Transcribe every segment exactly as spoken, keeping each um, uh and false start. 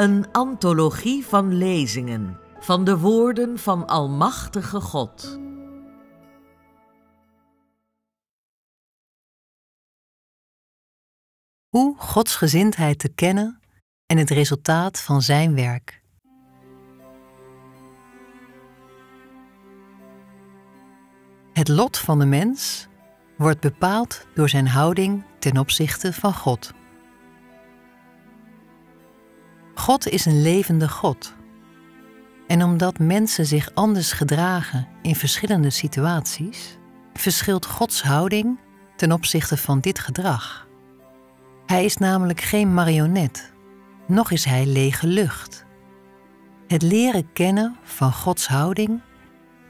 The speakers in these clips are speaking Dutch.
Een antologie van lezingen van de woorden van Almachtige God. Hoe Gods gezindheid te kennen en het resultaat van zijn werk. Het lot van de mens wordt bepaald door zijn houding ten opzichte van God. God is een levende God. En omdat mensen zich anders gedragen in verschillende situaties, verschilt Gods houding ten opzichte van dit gedrag. Hij is namelijk geen marionet, noch is hij lege lucht. Het leren kennen van Gods houding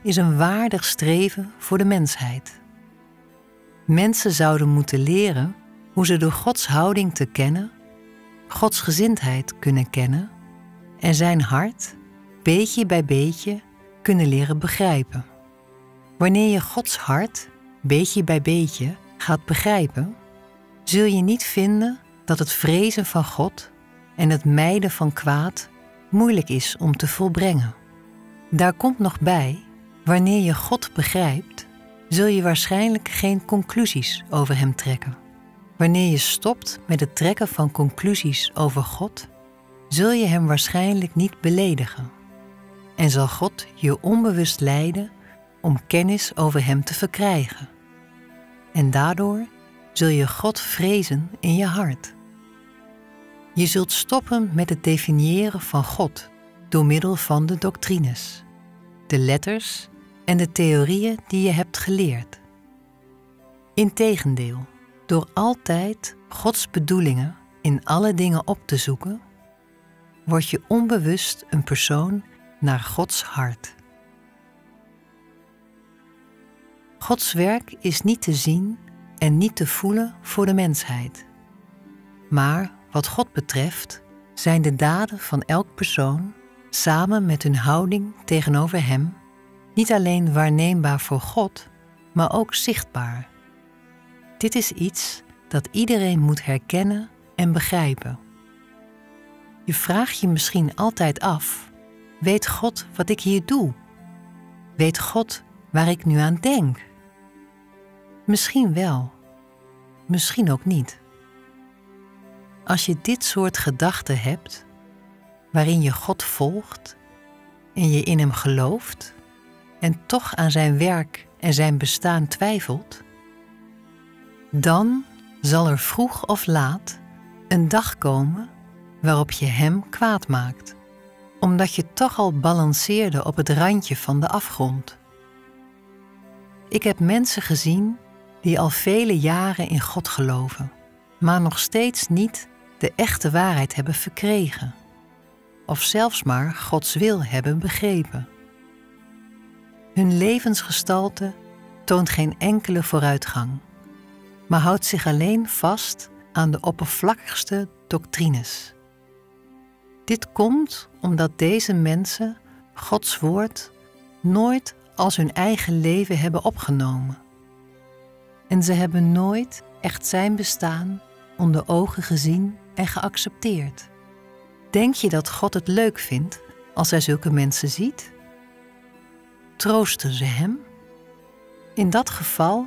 is een waardig streven voor de mensheid. Mensen zouden moeten leren hoe ze door Gods houding te kennen, Gods gezindheid kunnen kennen en zijn hart beetje bij beetje kunnen leren begrijpen. Wanneer je Gods hart beetje bij beetje gaat begrijpen, zul je niet vinden dat het vrezen van God en het mijden van kwaad moeilijk is om te volbrengen. Daar komt nog bij, wanneer je God begrijpt, zul je waarschijnlijk geen conclusies over hem trekken. Wanneer je stopt met het trekken van conclusies over God, zul je hem waarschijnlijk niet beledigen. En zal God je onbewust leiden om kennis over hem te verkrijgen. En daardoor zul je God vrezen in je hart. Je zult stoppen met het definiëren van God door middel van de doctrines, de letters en de theorieën die je hebt geleerd. Integendeel, door altijd Gods bedoelingen in alle dingen op te zoeken, word je onbewust een persoon naar Gods hart. Gods werk is niet te zien en niet te voelen voor de mensheid. Maar wat God betreft zijn de daden van elk persoon, samen met hun houding tegenover hem, niet alleen waarneembaar voor God, maar ook zichtbaar. Dit is iets dat iedereen moet herkennen en begrijpen. Je vraagt je misschien altijd af, weet God wat ik hier doe? Weet God waar ik nu aan denk? Misschien wel, misschien ook niet. Als je dit soort gedachten hebt, waarin je God volgt en je in hem gelooft en toch aan zijn werk en zijn bestaan twijfelt, dan zal er vroeg of laat een dag komen waarop je hem kwaad maakt, omdat je toch al balanceerde op het randje van de afgrond. Ik heb mensen gezien die al vele jaren in God geloven, maar nog steeds niet de echte waarheid hebben verkregen, of zelfs maar Gods wil hebben begrepen. Hun levensgestalte toont geen enkele vooruitgang, maar houdt zich alleen vast aan de oppervlakkigste doctrines. Dit komt omdat deze mensen Gods woord nooit als hun eigen leven hebben opgenomen. En ze hebben nooit echt zijn bestaan onder ogen gezien en geaccepteerd. Denk je dat God het leuk vindt als hij zulke mensen ziet? Troosten ze hem? In dat geval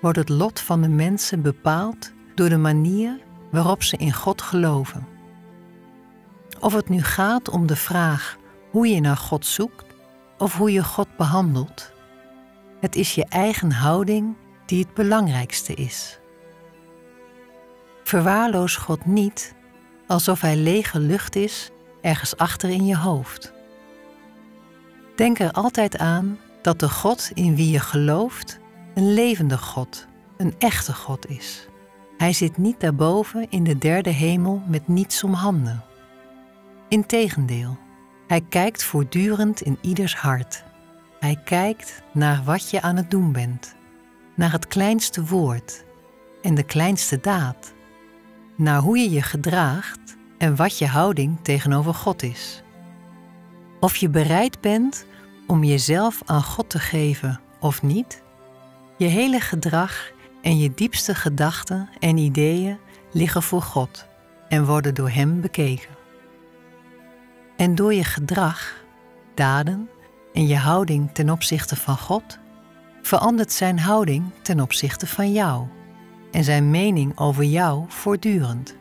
wordt het lot van de mensen bepaald door de manier waarop ze in God geloven. Of het nu gaat om de vraag hoe je naar God zoekt of hoe je God behandelt, het is je eigen houding die het belangrijkste is. Verwaarloos God niet alsof hij lege lucht is ergens achter in je hoofd. Denk er altijd aan dat de God in wie je gelooft een levende God, een echte God is. Hij zit niet daarboven in de derde hemel met niets om handen. Integendeel, hij kijkt voortdurend in ieders hart. Hij kijkt naar wat je aan het doen bent, naar het kleinste woord en de kleinste daad, naar hoe je je gedraagt en wat je houding tegenover God is. Of je bereid bent om jezelf aan God te geven of niet, je hele gedrag en je diepste gedachten en ideeën liggen voor God en worden door hem bekeken. En door je gedrag, daden en je houding ten opzichte van God, verandert zijn houding ten opzichte van jou en zijn mening over jou voortdurend.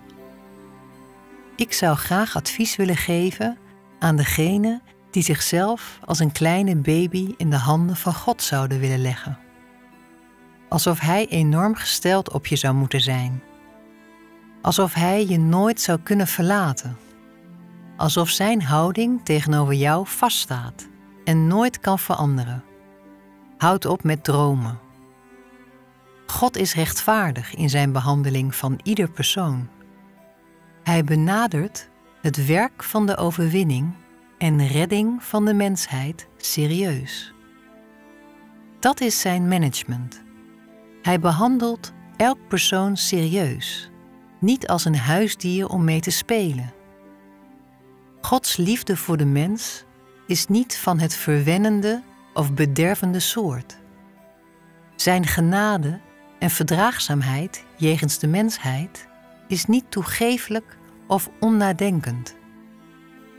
Ik zou graag advies willen geven aan degenen die zichzelf als een kleine baby in de handen van God zouden willen leggen. Alsof Hij enorm gesteld op je zou moeten zijn. Alsof Hij je nooit zou kunnen verlaten. Alsof zijn houding tegenover jou vaststaat en nooit kan veranderen. Houd op met dromen. God is rechtvaardig in zijn behandeling van ieder persoon. Hij benadert het werk van de overwinning en redding van de mensheid serieus. Dat is zijn management. Hij behandelt elk persoon serieus, niet als een huisdier om mee te spelen. Gods liefde voor de mens is niet van het verwennende of bedervende soort. Zijn genade en verdraagzaamheid jegens de mensheid is niet toegeeflijk of onnadenkend.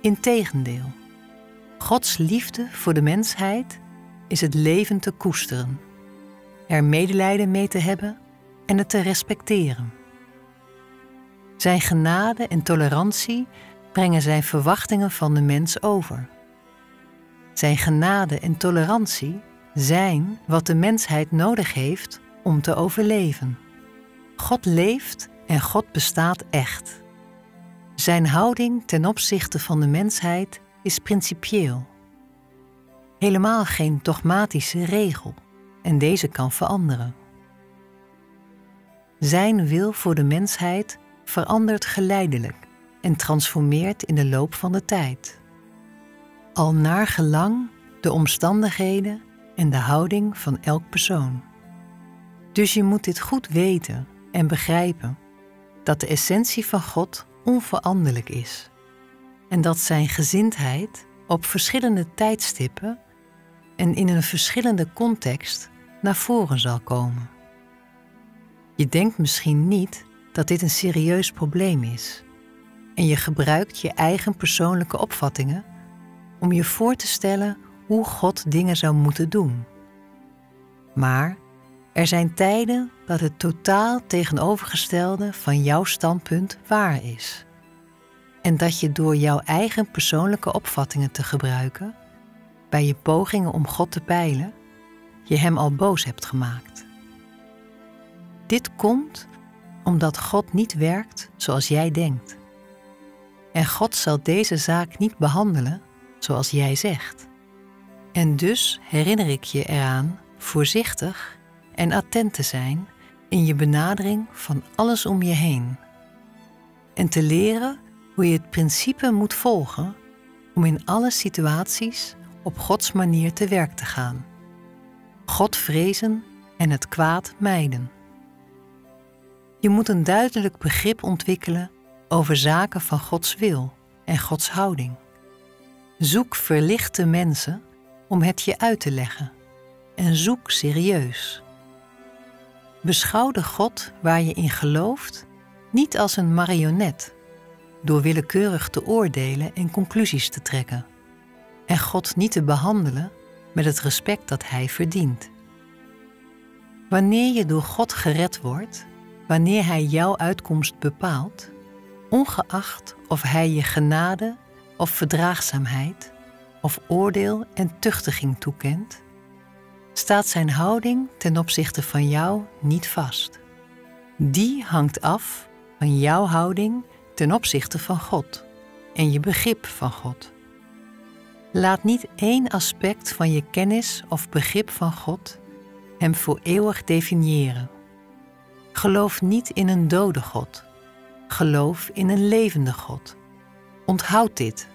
Integendeel, Gods liefde voor de mensheid is het leven te koesteren, er medelijden mee te hebben en het te respecteren. Zijn genade en tolerantie brengen zijn verwachtingen van de mens over. Zijn genade en tolerantie zijn wat de mensheid nodig heeft om te overleven. God leeft en God bestaat echt. Zijn houding ten opzichte van de mensheid is principieel. Helemaal geen dogmatische regel, en deze kan veranderen. Zijn wil voor de mensheid verandert geleidelijk en transformeert in de loop van de tijd, al naar gelang de omstandigheden en de houding van elk persoon. Dus je moet dit goed weten en begrijpen, dat de essentie van God onveranderlijk is en dat zijn gezindheid op verschillende tijdstippen en in een verschillende context naar voren zal komen. Je denkt misschien niet dat dit een serieus probleem is, en je gebruikt je eigen persoonlijke opvattingen om je voor te stellen hoe God dingen zou moeten doen. Maar er zijn tijden dat het totaal tegenovergestelde van jouw standpunt waar is. En dat je door jouw eigen persoonlijke opvattingen te gebruiken, bij je pogingen om God te peilen, je hem al boos hebt gemaakt. Dit komt omdat God niet werkt zoals jij denkt. En God zal deze zaak niet behandelen zoals jij zegt. En dus herinner ik je eraan voorzichtig en attent te zijn in je benadering van alles om je heen. En te leren hoe je het principe moet volgen om in alle situaties op Gods manier te werk te gaan. God vrezen en het kwaad mijden. Je moet een duidelijk begrip ontwikkelen over zaken van Gods wil en Gods houding. Zoek verlichte mensen om het je uit te leggen en zoek serieus. Beschouw de God waar je in gelooft niet als een marionet, door willekeurig te oordelen en conclusies te trekken, en God niet te behandelen met het respect dat Hij verdient. Wanneer je door God gered wordt, wanneer Hij jouw uitkomst bepaalt, ongeacht of Hij je genade of verdraagzaamheid of oordeel en tuchtiging toekent, staat zijn houding ten opzichte van jou niet vast. Die hangt af van jouw houding ten opzichte van God en je begrip van God. Laat niet één aspect van je kennis of begrip van God hem voor eeuwig definiëren. Geloof niet in een dode God. Geloof in een levende God. Onthoud dit.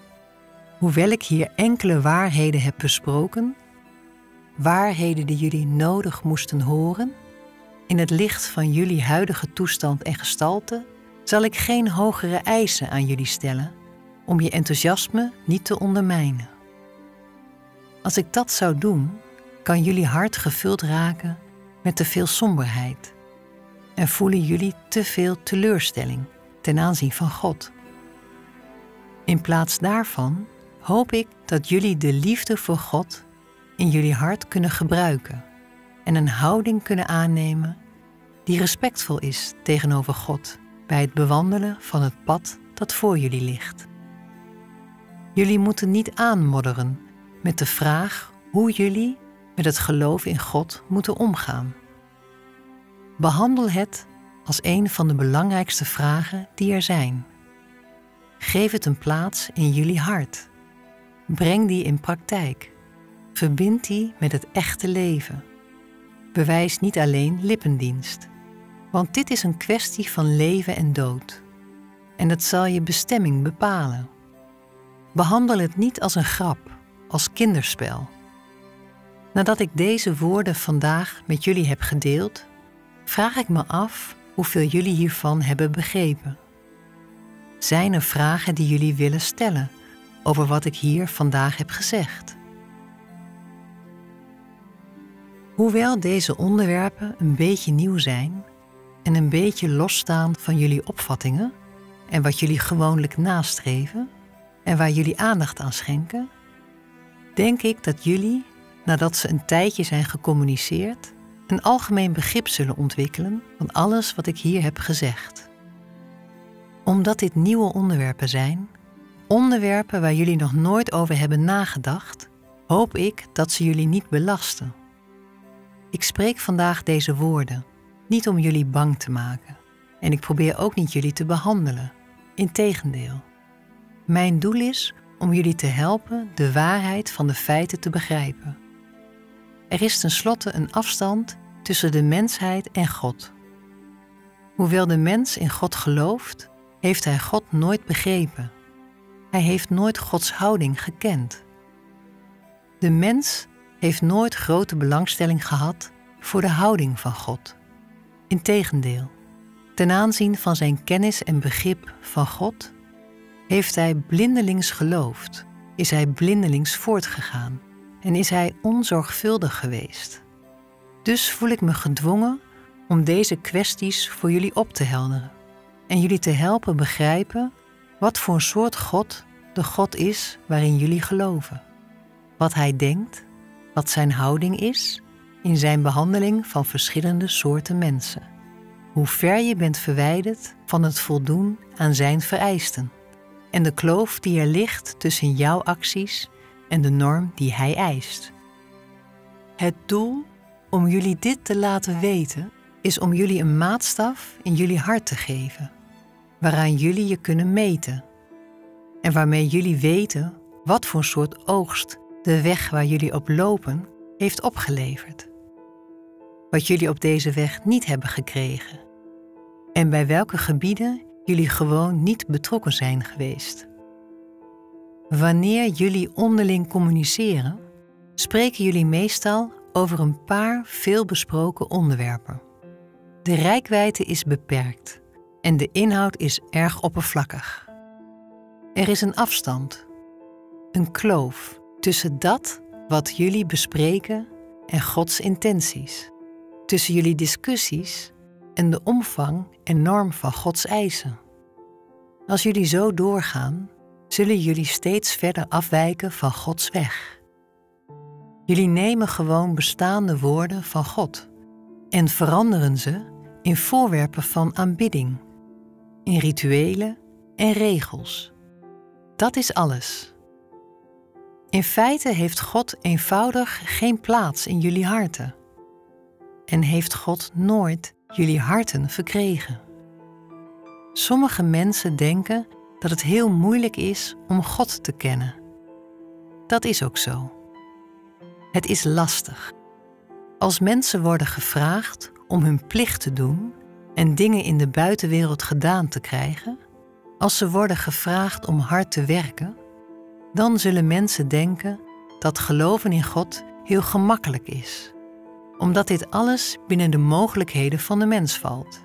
Hoewel ik hier enkele waarheden heb besproken, waarheden die jullie nodig moesten horen, in het licht van jullie huidige toestand en gestalte, zal ik geen hogere eisen aan jullie stellen om je enthousiasme niet te ondermijnen. Als ik dat zou doen, kan jullie hart gevuld raken met te veel somberheid en voelen jullie te veel teleurstelling ten aanzien van God. In plaats daarvan hoop ik dat jullie de liefde voor God in jullie hart kunnen gebruiken en een houding kunnen aannemen die respectvol is tegenover God bij het bewandelen van het pad dat voor jullie ligt. Jullie moeten niet aanmodderen met de vraag hoe jullie met het geloof in God moeten omgaan. Behandel het als een van de belangrijkste vragen die er zijn. Geef het een plaats in jullie hart. Breng die in praktijk. Verbind die met het echte leven. Bewijs niet alleen lippendienst, want dit is een kwestie van leven en dood. En dat zal je bestemming bepalen. Behandel het niet als een grap, als kinderspel. Nadat ik deze woorden vandaag met jullie heb gedeeld, vraag ik me af hoeveel jullie hiervan hebben begrepen. Zijn er vragen die jullie willen stellen over wat ik hier vandaag heb gezegd? Hoewel deze onderwerpen een beetje nieuw zijn en een beetje losstaan van jullie opvattingen en wat jullie gewoonlijk nastreven en waar jullie aandacht aan schenken, denk ik dat jullie, nadat ze een tijdje zijn gecommuniceerd, een algemeen begrip zullen ontwikkelen van alles wat ik hier heb gezegd. Omdat dit nieuwe onderwerpen zijn, onderwerpen waar jullie nog nooit over hebben nagedacht, hoop ik dat ze jullie niet belasten. Ik spreek vandaag deze woorden, niet om jullie bang te maken. En ik probeer ook niet jullie te behandelen. Integendeel. Mijn doel is om jullie te helpen de waarheid van de feiten te begrijpen. Er is tenslotte een afstand tussen de mensheid en God. Hoewel de mens in God gelooft, heeft hij God nooit begrepen. Hij heeft nooit Gods houding gekend. De mens heeft nooit grote belangstelling gehad voor de houding van God. Integendeel, ten aanzien van zijn kennis en begrip van God, heeft hij blindelings geloofd, is hij blindelings voortgegaan en is hij onzorgvuldig geweest. Dus voel ik me gedwongen om deze kwesties voor jullie op te helderen en jullie te helpen begrijpen wat voor soort God de God is waarin jullie geloven, wat hij denkt, wat zijn houding is in zijn behandeling van verschillende soorten mensen, hoe ver je bent verwijderd van het voldoen aan zijn vereisten en de kloof die er ligt tussen jouw acties en de norm die hij eist. Het doel om jullie dit te laten weten is om jullie een maatstaf in jullie hart te geven, waaraan jullie je kunnen meten en waarmee jullie weten wat voor soort oogst de weg waar jullie op lopen heeft opgeleverd, wat jullie op deze weg niet hebben gekregen en bij welke gebieden jullie gewoon niet betrokken zijn geweest. Wanneer jullie onderling communiceren, spreken jullie meestal over een paar veelbesproken onderwerpen. De reikwijdte is beperkt en de inhoud is erg oppervlakkig. Er is een afstand, een kloof tussen dat wat jullie bespreken en Gods intenties, tussen jullie discussies en de omvang en norm van Gods eisen. Als jullie zo doorgaan, zullen jullie steeds verder afwijken van Gods weg. Jullie nemen gewoon bestaande woorden van God en veranderen ze in voorwerpen van aanbidding, in rituelen en regels. Dat is alles. In feite heeft God eenvoudig geen plaats in jullie harten en heeft God nooit jullie harten verkregen. Sommige mensen denken dat het heel moeilijk is om God te kennen. Dat is ook zo. Het is lastig. Als mensen worden gevraagd om hun plicht te doen en dingen in de buitenwereld gedaan te krijgen, als ze worden gevraagd om hard te werken, dan zullen mensen denken dat geloven in God heel gemakkelijk is, omdat dit alles binnen de mogelijkheden van de mens valt.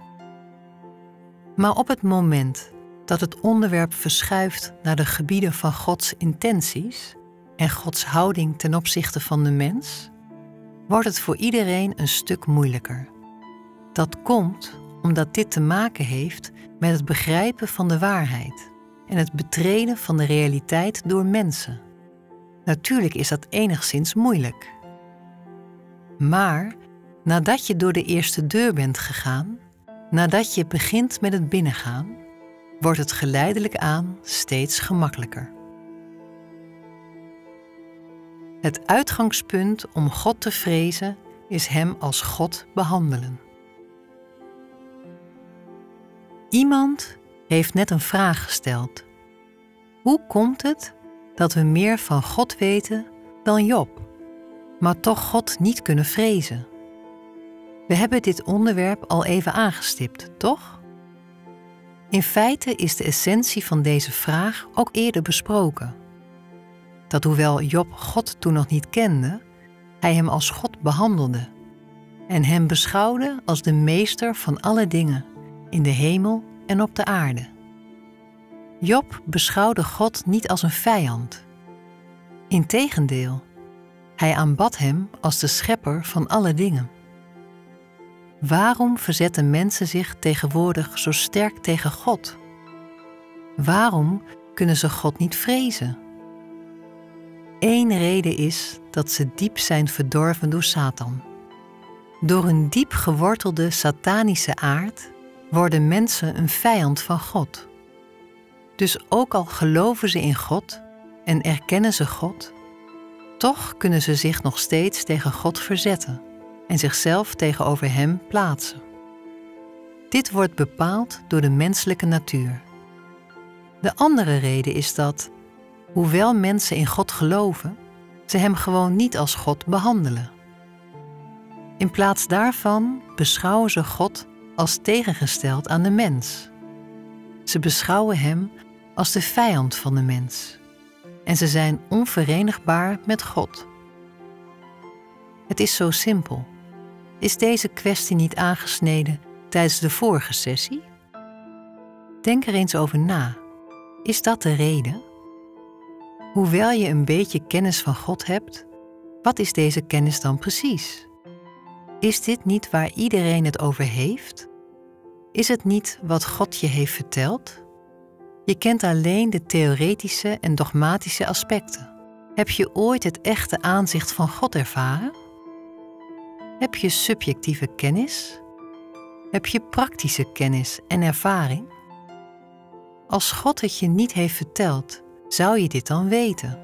Maar op het moment dat het onderwerp verschuift naar de gebieden van Gods intenties en Gods houding ten opzichte van de mens, wordt het voor iedereen een stuk moeilijker. Dat komt omdat dit te maken heeft met het begrijpen van de waarheid en het betreden van de realiteit door mensen Natuurlijk is dat enigszins moeilijk. Maar nadat je door de eerste deur bent gegaan, nadat je begint met het binnengaan, wordt het geleidelijk aan steeds gemakkelijker. Het uitgangspunt om God te vrezen is Hem als God behandelen. Iemand heeft net een vraag gesteld. Hoe komt het dat we meer van God weten dan Job, maar toch God niet kunnen vrezen? We hebben dit onderwerp al even aangestipt, toch? In feite is de essentie van deze vraag ook eerder besproken. Dat hoewel Job God toen nog niet kende, hij hem als God behandelde en hem beschouwde als de meester van alle dingen, in de hemel en op de aarde. Job beschouwde God niet als een vijand. Integendeel, hij aanbad Hem als de schepper van alle dingen. Waarom verzetten mensen zich tegenwoordig zo sterk tegen God? Waarom kunnen ze God niet vrezen? Eén reden is dat ze diep zijn verdorven door Satan. Door hun diep gewortelde satanische aard worden mensen een vijand van God. Dus ook al geloven ze in God en erkennen ze God, toch kunnen ze zich nog steeds tegen God verzetten en zichzelf tegenover Hem plaatsen. Dit wordt bepaald door de menselijke natuur. De andere reden is dat, hoewel mensen in God geloven, ze Hem gewoon niet als God behandelen. In plaats daarvan beschouwen ze God als tegengesteld aan de mens. Ze beschouwen Hem als de vijand van de mens en ze zijn onverenigbaar met God. Het is zo simpel. Is deze kwestie niet aangesneden tijdens de vorige sessie? Denk er eens over na. Is dat de reden? Hoewel je een beetje kennis van God hebt, wat is deze kennis dan precies? Is dit niet waar iedereen het over heeft? Is het niet wat God je heeft verteld? Je kent alleen de theoretische en dogmatische aspecten. Heb je ooit het echte aanzicht van God ervaren? Heb je subjectieve kennis? Heb je praktische kennis en ervaring? Als God het je niet heeft verteld, zou je dit dan weten?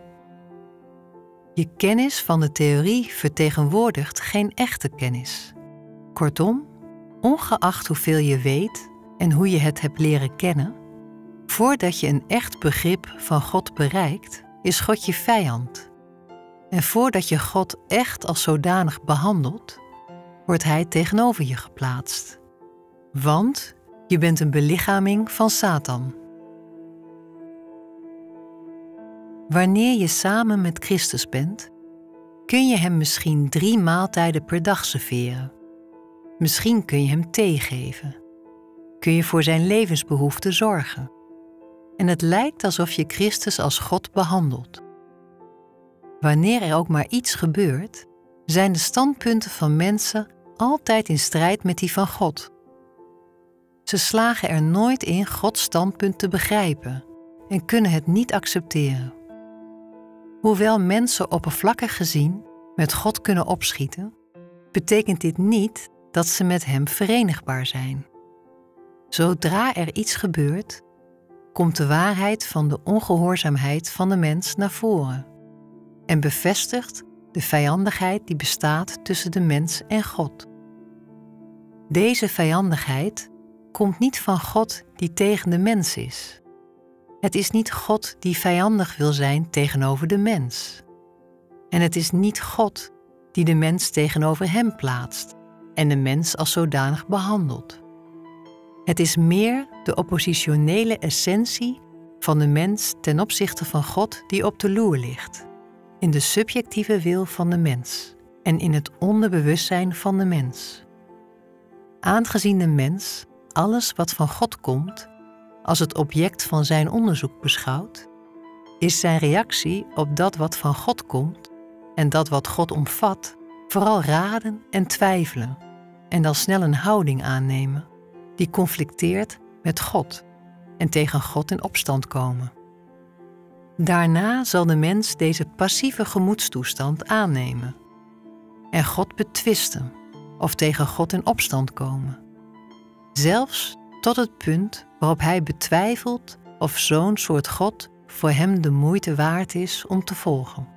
Je kennis van de theorie vertegenwoordigt geen echte kennis. Kortom, ongeacht hoeveel je weet en hoe je het hebt leren kennen, voordat je een echt begrip van God bereikt, is God je vijand. En voordat je God echt als zodanig behandelt, wordt Hij tegenover je geplaatst. Want je bent een belichaming van Satan. Wanneer je samen met Christus bent, kun je Hem misschien drie maaltijden per dag serveren. Misschien kun je Hem thee geven. Kun je voor Zijn levensbehoeften zorgen. En het lijkt alsof je Christus als God behandelt. Wanneer er ook maar iets gebeurt, zijn de standpunten van mensen altijd in strijd met die van God. Ze slagen er nooit in Gods standpunt te begrijpen en kunnen het niet accepteren. Hoewel mensen oppervlakkig gezien met God kunnen opschieten, betekent dit niet dat ze met Hem verenigbaar zijn. Zodra er iets gebeurt, komt de waarheid van de ongehoorzaamheid van de mens naar voren en bevestigt de vijandigheid die bestaat tussen de mens en God. Deze vijandigheid komt niet van God die tegen de mens is. Het is niet God die vijandig wil zijn tegenover de mens. En het is niet God die de mens tegenover Hem plaatst en de mens als zodanig behandelt. Het is meer de oppositionele essentie van de mens ten opzichte van God die op de loer ligt, in de subjectieve wil van de mens en in het onderbewustzijn van de mens. Aangezien de mens alles wat van God komt als het object van zijn onderzoek beschouwt, is zijn reactie op dat wat van God komt en dat wat God omvat vooral raden en twijfelen en dan snel een houding aannemen die conflicteert met God en tegen God in opstand komen. Daarna zal de mens deze passieve gemoedstoestand aannemen en God betwisten of tegen God in opstand komen, zelfs tot het punt waarop hij betwijfelt of zo'n soort God voor hem de moeite waard is om te volgen.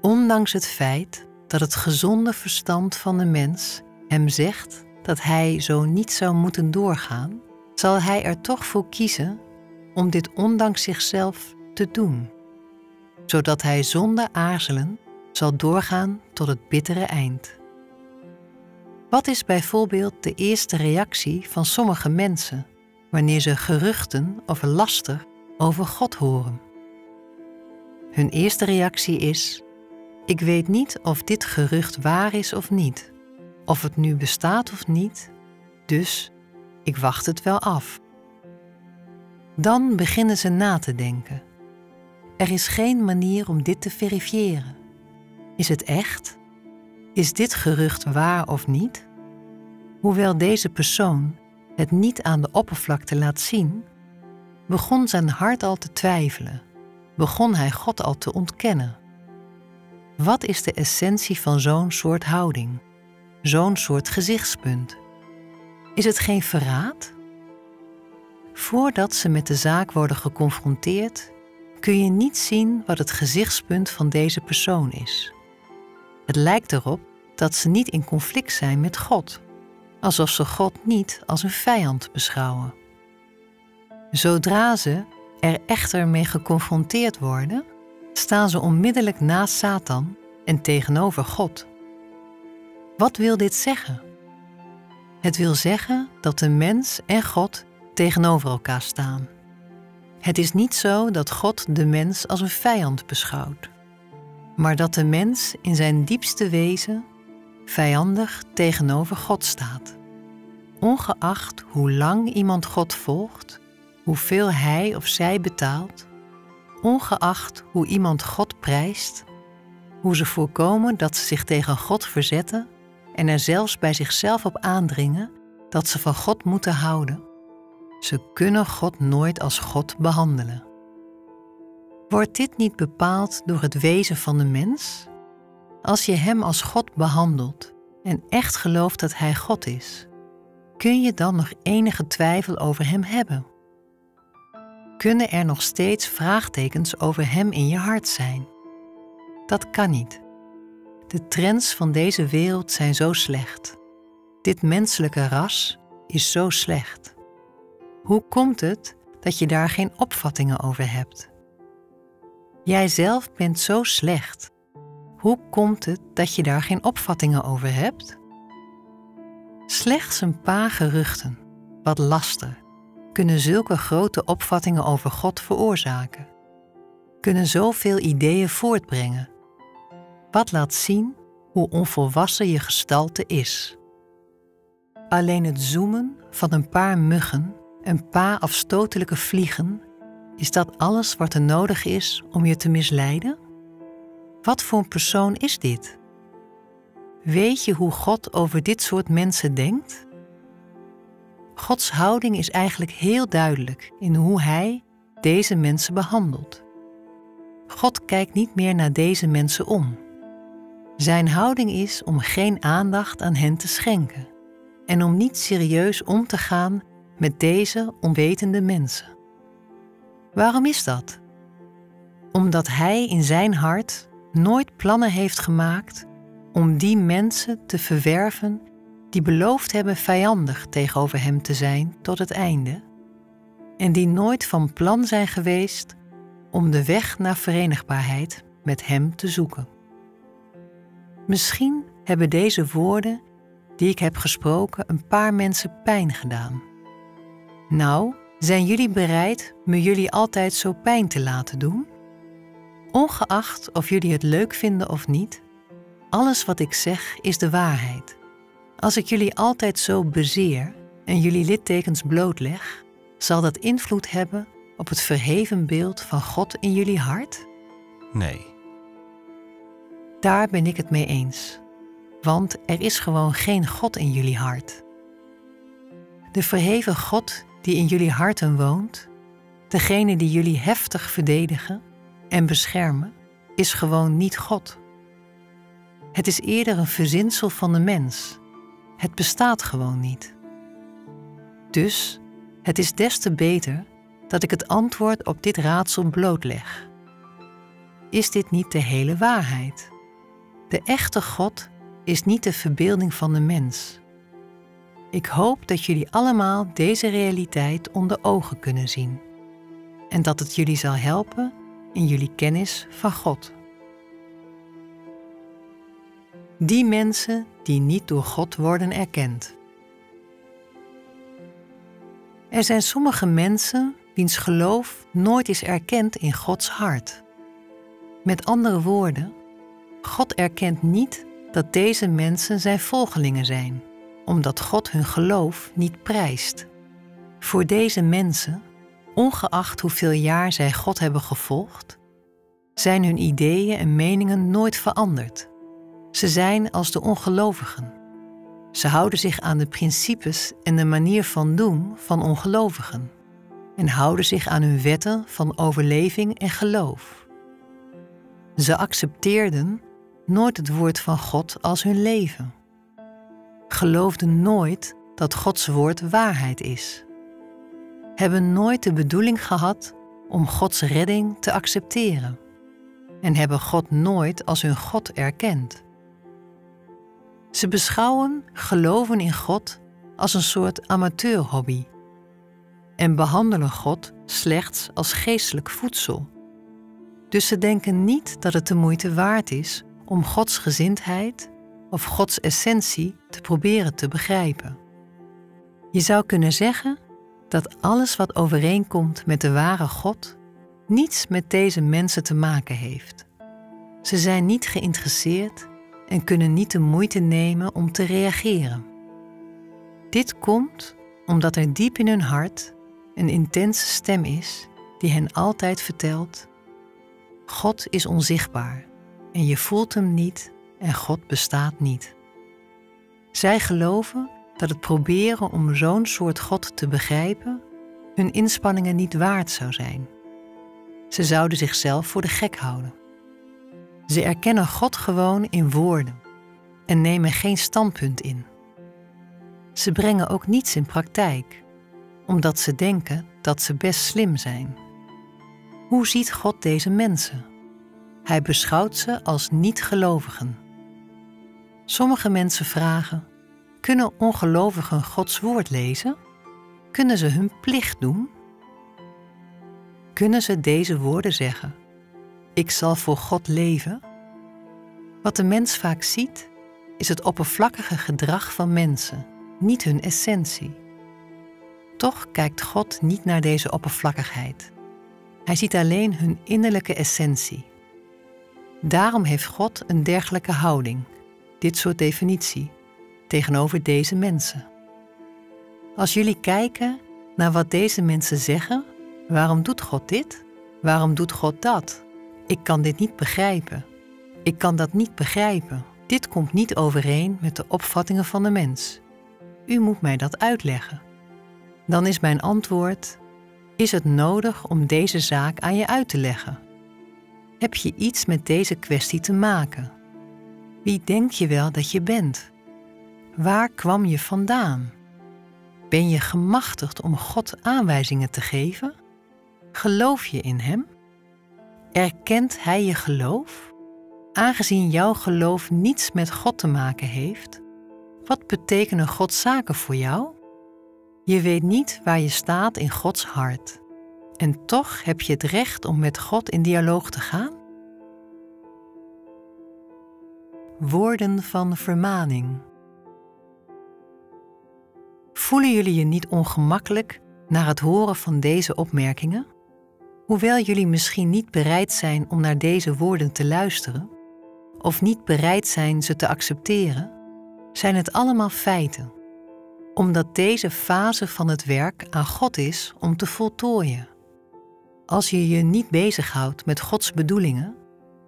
Ondanks het feit dat het gezonde verstand van de mens hem zegt dat hij zo niet zou moeten doorgaan, zal hij er toch voor kiezen om dit ondanks zichzelf te doen, zodat hij zonder aarzelen zal doorgaan tot het bittere eind. Wat is bijvoorbeeld de eerste reactie van sommige mensen wanneer ze geruchten of laster over God horen? Hun eerste reactie is: ik weet niet of dit gerucht waar is of niet, of het nu bestaat of niet, dus ik wacht het wel af. Dan beginnen ze na te denken. Er is geen manier om dit te verifiëren. Is het echt? Is dit gerucht waar of niet? Hoewel deze persoon het niet aan de oppervlakte laat zien, begon zijn hart al te twijfelen, begon hij God al te ontkennen. Wat is de essentie van zo'n soort houding, zo'n soort gezichtspunt? Is het geen verraad? Voordat ze met de zaak worden geconfronteerd, kun je niet zien wat het gezichtspunt van deze persoon is. Het lijkt erop dat ze niet in conflict zijn met God, alsof ze God niet als een vijand beschouwen. Zodra ze er echter mee geconfronteerd worden, staan ze onmiddellijk naast Satan en tegenover God. Wat wil dit zeggen? Het wil zeggen dat de mens en God tegenover elkaar staan. Het is niet zo dat God de mens als een vijand beschouwt, maar dat de mens in zijn diepste wezen vijandig tegenover God staat, ongeacht hoe lang iemand God volgt, hoeveel hij of zij betaalt, ongeacht hoe iemand God prijst, hoe ze voorkomen dat ze zich tegen God verzetten en er zelfs bij zichzelf op aandringen dat ze van God moeten houden. Ze kunnen God nooit als God behandelen. Wordt dit niet bepaald door het wezen van de mens? Als je hem als God behandelt en echt gelooft dat hij God is, kun je dan nog enige twijfel over hem hebben? Kunnen er nog steeds vraagtekens over hem in je hart zijn? Dat kan niet. De trends van deze wereld zijn zo slecht. Dit menselijke ras is zo slecht. Hoe komt het dat je daar geen opvattingen over hebt? Jijzelf bent zo slecht. Hoe komt het dat je daar geen opvattingen over hebt? Slechts een paar geruchten, wat laster, kunnen zulke grote opvattingen over God veroorzaken. Kunnen zoveel ideeën voortbrengen. Wat laat zien hoe onvolwassen je gestalte is. Alleen het zoemen van een paar muggen, een paar afstotelijke vliegen, is dat alles wat er nodig is om je te misleiden? Wat voor een persoon is dit? Weet je hoe God over dit soort mensen denkt? Gods houding is eigenlijk heel duidelijk in hoe Hij deze mensen behandelt. God kijkt niet meer naar deze mensen om. Zijn houding is om geen aandacht aan hen te schenken en om niet serieus om te gaan met deze onwetende mensen. Waarom is dat? Omdat Hij in zijn hart nooit plannen heeft gemaakt om die mensen te verwerven die beloofd hebben vijandig tegenover hem te zijn tot het einde en die nooit van plan zijn geweest om de weg naar verenigbaarheid met hem te zoeken. Misschien hebben deze woorden die ik heb gesproken een paar mensen pijn gedaan. Nou, zijn jullie bereid me jullie altijd zo pijn te laten doen? Ongeacht of jullie het leuk vinden of niet, alles wat ik zeg is de waarheid. Als ik jullie altijd zo bezeer en jullie littekens blootleg, zal dat invloed hebben op het verheven beeld van God in jullie hart? Nee. Daar ben ik het mee eens, want er is gewoon geen God in jullie hart. De verheven God die in jullie harten woont, Degene die jullie heftig verdedigen en beschermen, is gewoon niet God. Het is eerder een verzinsel van de mens. Het bestaat gewoon niet. Dus, het is des te beter dat ik het antwoord op dit raadsel blootleg. Is dit niet de hele waarheid? De echte God is niet de verbeelding van de mens. Ik hoop dat jullie allemaal deze realiteit onder ogen kunnen zien en dat het jullie zal helpen in jullie kennis van God. Die mensen die niet door God worden erkend. Er zijn sommige mensen wiens geloof nooit is erkend in Gods hart. Met andere woorden, God erkent niet dat deze mensen zijn volgelingen zijn, omdat God hun geloof niet prijst. Voor deze mensen, ongeacht hoeveel jaar zij God hebben gevolgd, zijn hun ideeën en meningen nooit veranderd. Ze zijn als de ongelovigen. Ze houden zich aan de principes en de manier van doen van ongelovigen en houden zich aan hun wetten van overleving en geloof. Ze accepteerden nooit het woord van God als hun leven. Geloofden nooit dat Gods woord waarheid is. Hebben nooit de bedoeling gehad om Gods redding te accepteren en hebben God nooit als hun God erkend. Ze beschouwen geloven in God als een soort amateurhobby en behandelen God slechts als geestelijk voedsel. Dus ze denken niet dat het de moeite waard is om Gods gezindheid of Gods essentie te proberen te begrijpen. Je zou kunnen zeggen dat alles wat overeenkomt met de ware God niets met deze mensen te maken heeft. Ze zijn niet geïnteresseerd en kunnen niet de moeite nemen om te reageren. Dit komt omdat er diep in hun hart een intense stem is die hen altijd vertelt: God is onzichtbaar en je voelt hem niet en God bestaat niet. Zij geloven dat het proberen om zo'n soort God te begrijpen hun inspanningen niet waard zou zijn. Ze zouden zichzelf voor de gek houden. Ze erkennen God gewoon in woorden en nemen geen standpunt in. Ze brengen ook niets in praktijk, omdat ze denken dat ze best slim zijn. Hoe ziet God deze mensen? Hij beschouwt ze als niet-gelovigen. Sommige mensen vragen: kunnen ongelovigen Gods woord lezen? Kunnen ze hun plicht doen? Kunnen ze deze woorden zeggen: ik zal voor God leven? Wat de mens vaak ziet, is het oppervlakkige gedrag van mensen, niet hun essentie. Toch kijkt God niet naar deze oppervlakkigheid. Hij ziet alleen hun innerlijke essentie. Daarom heeft God een dergelijke houding, dit soort definitie, tegenover deze mensen. Als jullie kijken naar wat deze mensen zeggen: waarom doet God dit? Waarom doet God dat? Ik kan dit niet begrijpen. Ik kan dat niet begrijpen. Dit komt niet overeen met de opvattingen van de mens. U moet mij dat uitleggen. Dan is mijn antwoord: is het nodig om deze zaak aan je uit te leggen? Heb je iets met deze kwestie te maken? Wie denk je wel dat je bent? Waar kwam je vandaan? Ben je gemachtigd om God aanwijzingen te geven? Geloof je in hem? Erkent hij je geloof? Aangezien jouw geloof niets met God te maken heeft, wat betekenen Gods zaken voor jou? Je weet niet waar je staat in Gods hart. En toch heb je het recht om met God in dialoog te gaan? Woorden van vermaning. Voelen jullie je niet ongemakkelijk na het horen van deze opmerkingen? Hoewel jullie misschien niet bereid zijn om naar deze woorden te luisteren, of niet bereid zijn ze te accepteren, zijn het allemaal feiten, omdat deze fase van het werk aan God is om te voltooien. Als je je niet bezighoudt met Gods bedoelingen,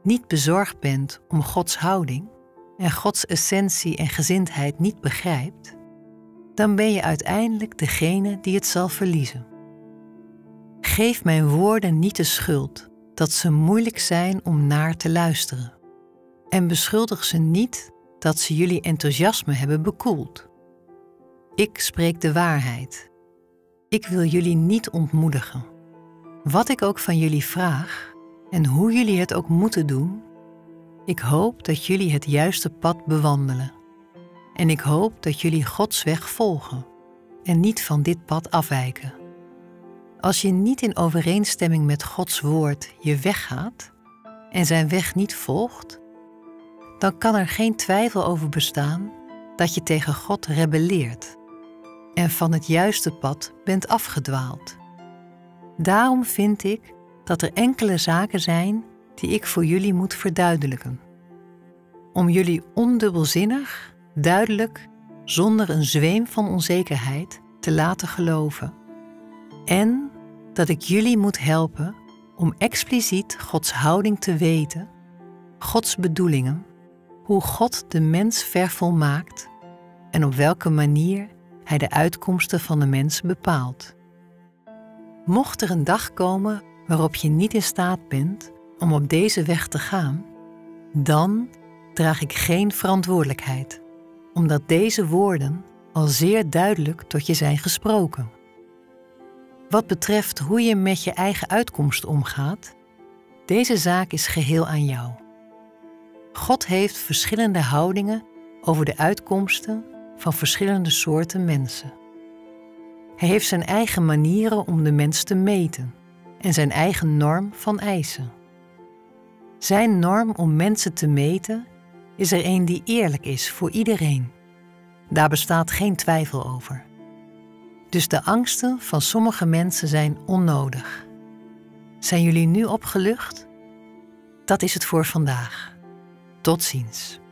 niet bezorgd bent om Gods houding en Gods essentie en gezindheid niet begrijpt, dan ben je uiteindelijk degene die het zal verliezen. Geef mijn woorden niet de schuld, dat ze moeilijk zijn om naar te luisteren. En beschuldig ze niet dat ze jullie enthousiasme hebben bekoeld. Ik spreek de waarheid. Ik wil jullie niet ontmoedigen. Wat ik ook van jullie vraag, en hoe jullie het ook moeten doen, ik hoop dat jullie het juiste pad bewandelen. En ik hoop dat jullie Gods weg volgen en niet van dit pad afwijken. Als je niet in overeenstemming met Gods woord je weg gaat en zijn weg niet volgt, dan kan er geen twijfel over bestaan dat je tegen God rebelleert en van het juiste pad bent afgedwaald. Daarom vind ik dat er enkele zaken zijn die ik voor jullie moet verduidelijken, om jullie ondubbelzinnig, duidelijk, zonder een zweem van onzekerheid te laten geloven. En dat ik jullie moet helpen om expliciet Gods houding te weten, Gods bedoelingen, hoe God de mens vervolmaakt en op welke manier Hij de uitkomsten van de mens bepaalt. Mocht er een dag komen waarop je niet in staat bent om op deze weg te gaan, dan draag ik geen verantwoordelijkheid, omdat deze woorden al zeer duidelijk tot je zijn gesproken. Wat betreft hoe je met je eigen uitkomst omgaat, deze zaak is geheel aan jou. God heeft verschillende houdingen over de uitkomsten van verschillende soorten mensen. Hij heeft zijn eigen manieren om de mens te meten en zijn eigen norm van eisen. Zijn norm om mensen te meten is er een die eerlijk is voor iedereen. Daar bestaat geen twijfel over. Dus de angsten van sommige mensen zijn onnodig. Zijn jullie nu opgelucht? Dat is het voor vandaag. Tot ziens.